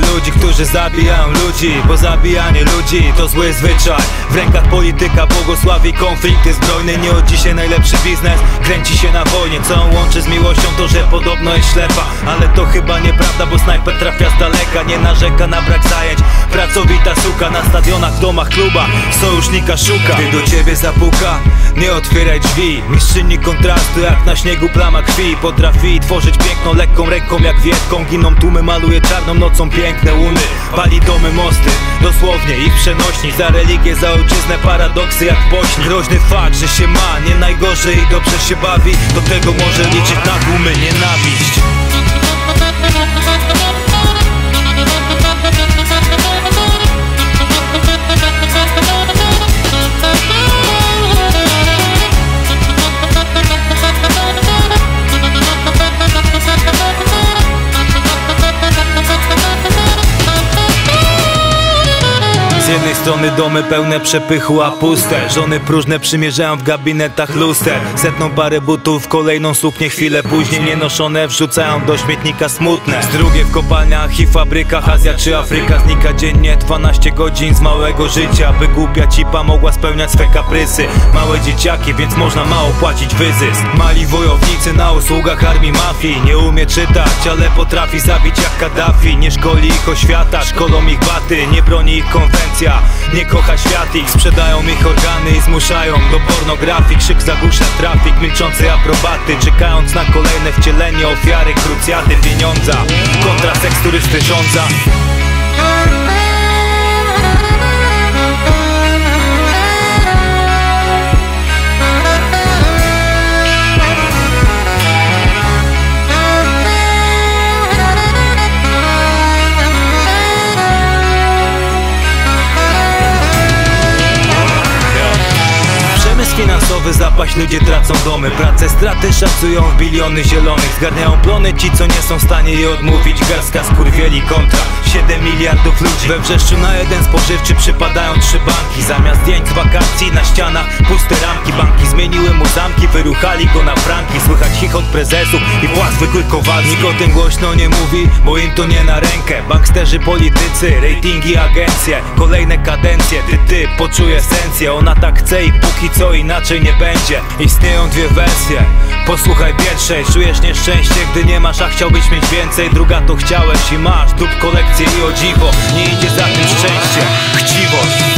Mamy ludzi, którzy zabijają ludzi, bo zabijanie ludzi to zły zwyczaj. W rękach polityka błogosławi konflikty zbrojne. Nie od dzisiaj najlepszy biznes kręci się na wojnie. Co on łączy z miłością, to że podobno jest ślepa. Ale to chyba nieprawda, bo snajper trafia z daleka. Nie narzeka na brak zajęć, pracowita suka. Na stadionach, w domach, klubach sojusznika szuka. Gdy do ciebie zapuka, nie otwieraj drzwi. Mistrzyni kontrastu, jak na śniegu plama krwi. Potrafi tworzyć piękną, lekką ręką jak wietką. Giną tłumy, maluje czarną nocą piękne łuny. Pali domy, mosty, dosłownie ich przenośni. Za religię, za ojczyznę, paradoksy jak pośni. Groźny fakt, że się ma nie najgorzej i dobrze się bawi. Do tego może liczyć na tłumy, nienawiść. Z jednej strony domy pełne przepychu, a puste. Żony próżne przymierzają w gabinetach luster. Zetną parę butów, kolejną suknię chwilę później. Nienoszone wrzucają do śmietnika smutne. Z drugiej w kopalniach i fabrykach Azja czy Afryka. Znika dziennie 12 godzin z małego życia, by głupia cipa mogła spełniać swe kaprysy. Małe dzieciaki, więc można mało płacić wyzysk. Mali wojownicy na usługach armii mafii. Nie umie czytać, ale potrafi zabić jak Kaddafi. Nie szkoli ich oświata, szkolą ich baty. Nie broni ich konwencji, nie kocha świat ich, sprzedają ich organy i zmuszają do pornografii. Krzyk zagłusza trafik, milczący aprobaty, czekając na kolejne wcielenie ofiary krucjaty pieniądza kontra seks, który rządza. Finansowy zapaść, ludzie tracą domy. Prace straty szacują w biliony zielonych. Zgarniają plony ci, co nie są w stanie je odmówić. Garstka skurwieli kontra 7 miliardów ludzi. We wrześniu na jeden spożywczy przypadają 3 banki. Zamiast zdjęć z wakacji na ścianach puste ramki. Banki zmieniły mu zamki, wyruchali go na franki. Słychać chichot prezesów i płacz zwykłych kowalskich. Nikt o tym głośno nie mówi, bo im to nie na rękę. Banksterzy, politycy, ratingi, agencje. Kolejne kadencje, ty poczuj esencję. Ona tak chce i póki co inaczej nie będzie. Istnieją dwie wersje, posłuchaj pierwszej. Czujesz nieszczęście, gdy nie masz, a chciałbyś mieć więcej. Druga to chciałeś i masz, dup kolekcję i o dziwo nie idzie za tym szczęście, chciwość.